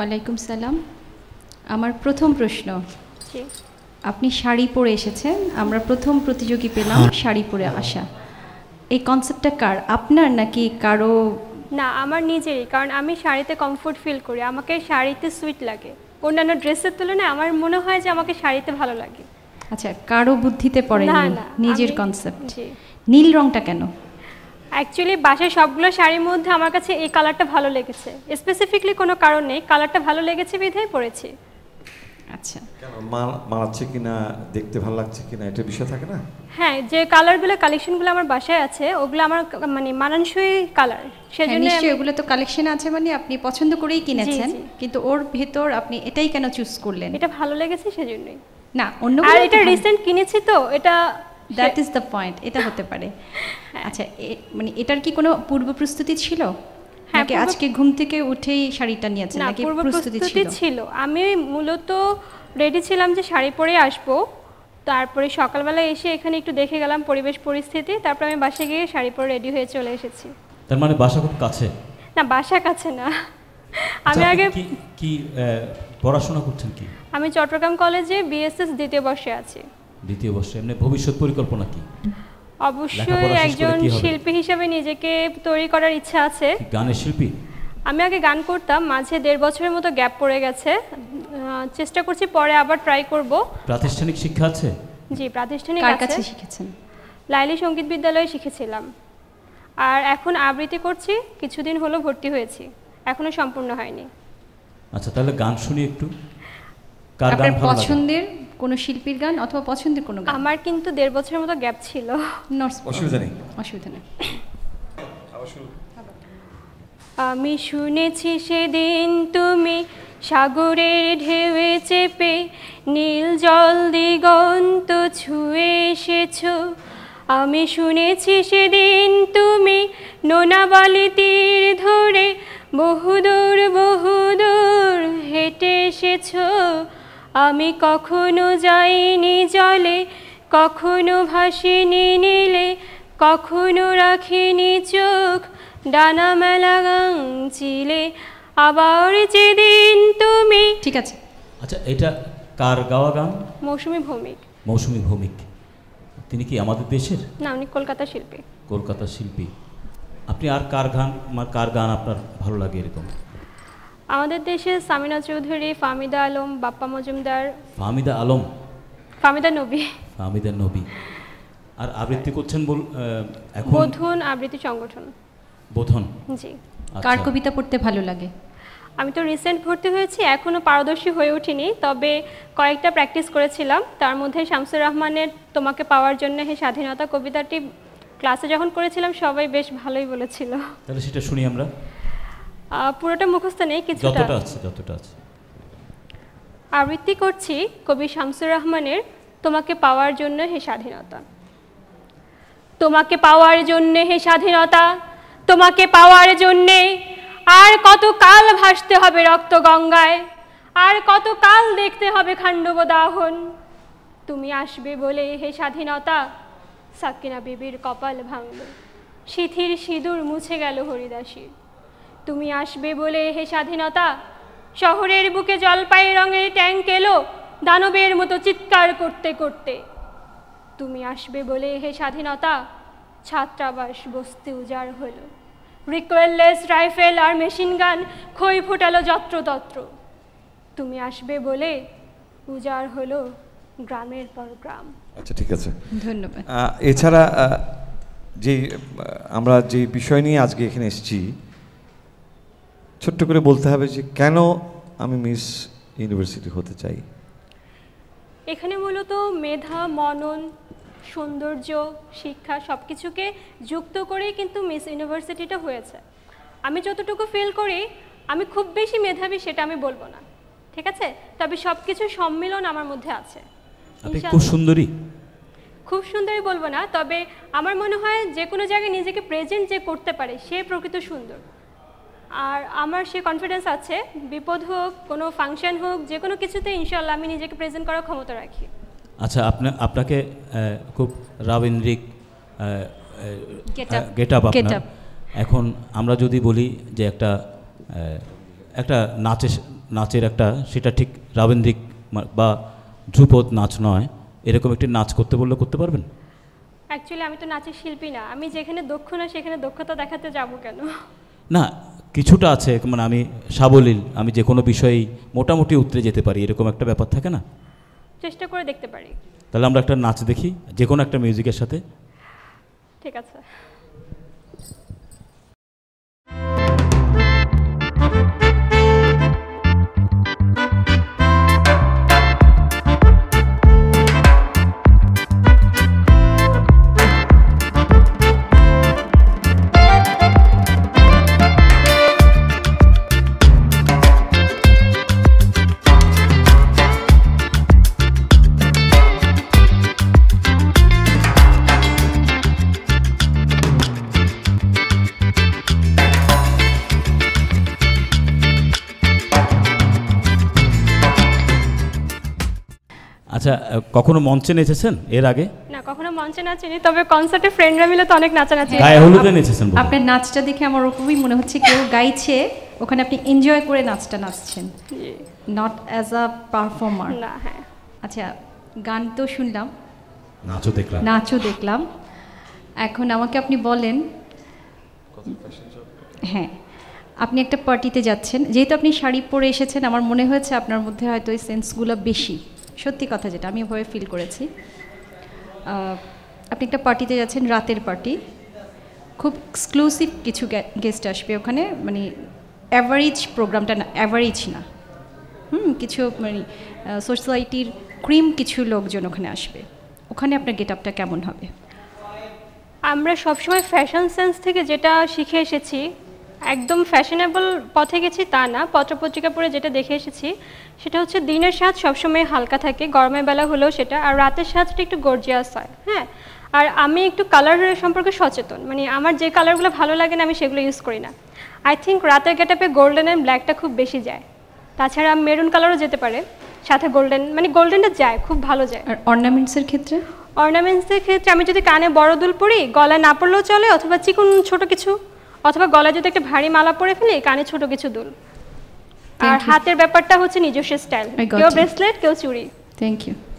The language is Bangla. ওয়ালাইকুম সালাম। আমার প্রথম প্রশ্ন, আপনি শাড়ি পরে এসেছেন, আমরা প্রথম প্রতিযোগী পেলাম শাড়ি পরে আসা, এই কনসেপ্টটা কার, আপনার নাকি কারো? না, আমার নিজেরই, কারণ আমি শাড়িতে কমফোর্ট ফিল করি, আমাকে শাড়িতে সুইট লাগে। অন্যান্য ড্রেসের তুলনায় আমার মনে হয় যে আমাকে শাড়িতে ভালো লাগে। আচ্ছা, কারো বুদ্ধিতে পড়ে না, নিজের কনসেপ্ট। নীল রংটা কেন? অ্যাকচুয়ালি বাসায় সবগুলো শাড়ির মধ্যে আমার কাছে এই কালারটা ভালো লেগেছে, স্পেসিফিকলি কোনো কারণ নেই, কালারটা ভালো লেগেছে বিধায় পরেছি। আচ্ছা, মানাচ্ছে কিনা, দেখতে ভালো লাগছে কিনা, এটা বিষয় থাকে না? হ্যাঁ, যে কালারগুলো কালেকশনগুলো আমার বাসায় আছে ওগুলো আমার মানে মানানসই কালার, সেজন্য এগুলো তো কালেকশন আছে, মানে আপনি পছন্দ করেই কিনেছেন, কিন্তু ওর ভেতর আপনি এটাই কেন চুজ করলেন? এটা ভালো লেগেছে সেজন্যই না, অন্য আর এটা রিসেন্ট কিনেছি তো, এটা দ্যাট ইজ দ্য পয়েন্ট, এটা হতে পারে। আচ্ছা, মানে এটার কি কোনো পূর্ব প্রস্তুতি ছিল? হ্যাঁ, আজকে ঘুম থেকে উঠেই শাড়িটা নিয়েছেন নাকি পূর্ব প্রস্তুতি ছিল? আমি মূলত রেডি ছিলাম যে শাড়ি পরে আসবো, তারপরে সকালবেলা এসে এখানে একটু দেখে গেলাম পরিবেশ পরিস্থিতি, তারপর আমি বাসায় গিয়ে শাড়ি পরে রেডি হয়ে চলে এসেছি। তার মানে বাসা খুব কাছে? না, বাসা কাছে না। আমি আগে কি পড়াশোনা করছেন কি? আমি চট্টগ্রাম কলেজে বিএসএস দ্বিতীয় বর্ষে আছি। দ্বিতীয় বর্ষে, এমনি ভবিষ্যৎ পরিকল্পনা কি? অবশ্যই একজন শিল্পী হিসেবে নিজেকে তৈরি করার ইচ্ছা আছে। গানের শিল্পী? আমি আগে গান করতাম, মাঝে ১.৫ বছরের মতো গ্যাপ পড়ে গেছে, চেষ্টা করছি পরে আবার ট্রাই করব। প্রাতিষ্ঠানিক শিক্ষা আছে? জি, প্রাতিষ্ঠানিক আছে। কার কাছে শিখেছেন? লাইলি সংগীত বিদ্যালয়ে শিখেছিলাম, আর এখন আবৃত্তি করছি, কিছুদিন হলো ভর্তি হয়েছি, এখনো সম্পূর্ণ হয়নি। আচ্ছা, তাহলে গান শুনি একটু। কার গান ভালো লাগে? পছন্দের কোন শিল্পীর গান অথবা পছন্দের কোন গান? আমার কিন্তু ১.5 বছরের মতো গ্যাপ ছিল। অসুবিধা নেই, অসুবিধা নেই। আমি শুনেছি সেদিন তুমি সাগরের ঢেউয়ে চেপে নীল জল দিগন্ত ছুঁয়ে এসেছ, আমি শুনেছি সেদিন তুমি নোনাবালি তীর ধরে বহুদূর বহুদূর হেঁটে এসেছ, আমি কখনো যাইনি জলে, কখনো ভাসিনি নীলে, কখনো রাখিনি চোখ ডানা মেলা গাঙচিলে, আবার যেদিন তুমি। ঠিক আছে। আচ্ছা, এটা কার গাওয়া গান? মৌসুমি ভৌমিক। মৌসুমি ভৌমিক, তিনি কি আমাদের দেশের? না, উনি কলকাতা শিল্পী। কলকাতা শিল্পী। আপনি আর কার গান আপনার ভালো লাগে এরকম? আমাদের দেশে সামিনা চৌধুরী, ফামিদা আলম, বাপ্পা মজুমদার। ফামিদা আলম? ফাহমিদা নবী। ফাহমিদা নবী। আর আবৃত্তি করছেন এখন? বোধন আবৃত্তি সংগঠন। বোধন? জি। কার কবিতা পড়তে ভালো লাগে? আমি তো রিসেন্ট ভর্তি হয়েছি, এখনো পারদর্শী হয়ে উঠিনি, তবে কয়েকটা প্র্যাকটিস করেছিলাম, তার মধ্যে শামসুর রহমানের তোমাকে পাওয়ার জন্য হে স্বাধীনতা কবিতাটি ক্লাসে যখন করেছিলাম সবাই বেশ ভালোই বলেছিল। তাহলে সেটা শুনি আমরা। পুরোটা মুখস্থ নেই, কিছুটা যতটা আছে। আবৃত্তি করছি কবি শামসুর রহমানের তোমাকে পাওয়ার জন্য হে স্বাধীনতা। তোমাকে পাওয়ার জন্য হে স্বাধীনতা, তোমাকে পাওয়ার জন্যে আর কত কাল ভাসতে হবে রক্ত গঙ্গায়, আর কত কাল দেখতে হবে খান্ডব দাহন, তুমি আসবে বলে হে স্বাধীনতা। সাকিনা বিবির কপাল ভাঙল, সিঁথির সিঁদুর মুছে গেল হরিদাসীর। তুমি আসবে বলে হে স্বাধীনতা, শহরের বুকে জলপাই রঙের ট্যাঙ্ক এলো দানবের মতো চিৎকার করতে করতে। তুমি আসবে বলে হে স্বাধীনতা, ছাত্রাবাস বস্তি উজাড় হলো, রিকোয়েললেস রাইফেল আর মেশিন গান খই ফোটালো যত্রতত্র। তুমি আসবে বলে উজাড় হলো গ্রামের পর গ্রাম। আচ্ছা, ঠিক আছে, ধন্যবাদ। এছাড়া আমরা যে বিষয় নিয়ে আজকে এখানে এসেছি, ছোট্ট করে বলতে হবে যে কেন আমি মিস ইউনিভার্সিটি হতে চাই। এখানে মূলত মেধা, মনন, সৌন্দর্য, শিক্ষা সব কিছুকে যুক্ত করেই কিন্তু মিস ইউনিভার্সিটিটা হয়েছে। আমি যতটুকু ফিল করি আমি খুব বেশি মেধাবী সেটা আমি বলবো না, ঠিক আছে, তবে সব কিছু সম্মিলন আমার মধ্যে আছে। আপনি খুব সুন্দরী? খুব সুন্দরী বলবো না, তবে আমার মনে হয় যে কোনো জায়গায় নিজেকে প্রেজেন্ট যে করতে পারে সে প্রকৃত সুন্দর, আর আমার সে কনফিডেন্স আছে। বিপদ হোক, কোনো ফাংশন হোক, যে কোনো কিছুতে ইনশাল্লাহ আমি নিজেকে প্রেজেন্ট করার ক্ষমতা রাখি। আচ্ছা, আপনাকে খুব রাবেন্দ্রিক গেটআপ আপনার। এখন আমরা যদি বলি যে একটা নাচের নাচের একটা সেটা ঠিক রাবেন্দ্রিক বা ধ্রুপদ নাচ নয় এরকম একটি নাচ করতে বললে করতে পারবেন? অ্যাকচুয়ালি আমি তো নাচের শিল্পী না, আমি যেখানে দক্ষ না সেখানে দক্ষতা দেখাতে যাব কেন? না কিছুটা আছে, মানে আমি সাবলীল, আমি যে কোনো বিষয়েই মোটামুটি উতরে যেতে পারি এরকম একটা ব্যাপার থাকে না, চেষ্টা করে দেখতে পারি। তাহলে আমরা একটা নাচ দেখি যে কোনো একটা মিউজিকের সাথে, ঠিক আছে? আচ্ছা, কখনো মঞ্চে নেচেছেন এর আগে? না, কখনো মঞ্চে নাচিনি, তবে কনসার্টে ফ্রেন্ডরা মিলে তো অনেক নাচানাচি। গায়ে হলুদে নেচেছেন? আপনার নাচটা দেখে আমার ওরকমই মনে হচ্ছে কেউ গাইছে, ওখানে আপনি এনজয় করে নাচটা নাচছেন, নট অ্যাজ আ পারফর্মার। না, হ্যাঁ। আচ্ছা, গান তো শুনলাম, নাচও দেখলাম, এখন আমাকে আপনি বলেন, হ্যাঁ, আপনি একটা পার্টিতে যাচ্ছেন, যেহেতু আপনি শাড়ি পরে এসেছেন আমার মনে হয়েছে আপনার মধ্যে হয়তো এই সেন্সগুলো বেশি, সত্যি কথা যেটা আমি ওভাবে ফিল করেছি। আপনি একটা পার্টিতে যাচ্ছেন, রাতের পার্টি, খুব এক্সক্লুসিভ কিছু গেস্ট আসবে ওখানে, মানে অ্যাভারেজ প্রোগ্রামটা না, অ্যাভারেজ না, কিছু মানে সোসাইটির ক্রিম কিছু লোকজন ওখানে আসবে, ওখানে আপনার গেট আপটা কেমন হবে? আমরা সবসময় ফ্যাশন সেন্স থেকে যেটা শিখে এসেছি, একদম ফ্যাশনেবল পথে গেছি তা না, পত্রপত্রিকা পড়ে যেটা দেখে এসেছি সেটা হচ্ছে দিনের স্বাদ সবসময় হালকা থাকে, গরমের বেলা হলেও সেটা, আর রাতের স্বাদটা একটু গর্জিয়াস হয়। হ্যাঁ, আর আমি একটু কালার সম্পর্কে সচেতন, মানে আমার যে কালারগুলো ভালো লাগে না আমি সেগুলো ইউজ করি না। আই থিঙ্ক রাতের গেটআপে গোল্ডেন অ্যান্ড ব্ল্যাকটা খুব বেশি যায়, তাছাড়া মেরুন কালারও যেতে পারে, সাথে গোল্ডেন, মানে গোল্ডেনটা যায়, খুব ভালো যায়। আর অর্নামেন্টসের ক্ষেত্রে? অর্নামেন্টসের ক্ষেত্রে আমি যদি কানে বড় দুল পরি, গলা না পড়লেও চলে, অথবা চিকন ছোটো কিছু, অথবা গলায় যদি একটা ভারী মালা পরে ফেলি, কানে ছোট কিছু দুল, আর হাতের ব্যাপারটা হচ্ছে নিজস্ব স্টাইল, কেউ ব্রেসলেট কেউ চুড়ি। Thank you.